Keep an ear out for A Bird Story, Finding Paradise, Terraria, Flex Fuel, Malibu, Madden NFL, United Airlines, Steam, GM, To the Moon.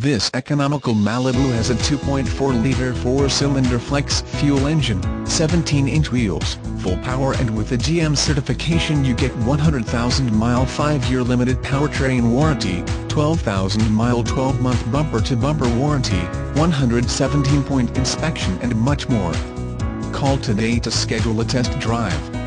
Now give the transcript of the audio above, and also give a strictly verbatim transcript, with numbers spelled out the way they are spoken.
This economical Malibu has a two point four liter four-cylinder flex-fuel engine, seventeen inch wheels, full power, and with a G M certification you get one hundred thousand mile five year limited powertrain warranty, twelve thousand mile twelve month bumper-to-bumper warranty, one hundred seventeen point inspection and much more. Call today to schedule a test drive.